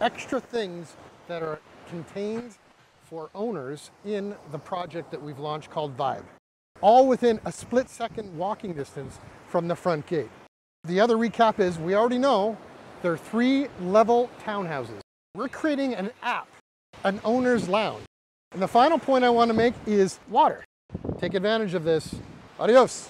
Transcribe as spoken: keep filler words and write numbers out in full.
extra things that are contained for owners in the project that we've launched called Vibe, all within a split second walking distance from the front gate. The other recap is we already know there are three level townhouses. We're creating an app, an owner's lounge. And the final point I want to make is water. Take advantage of this. Adios.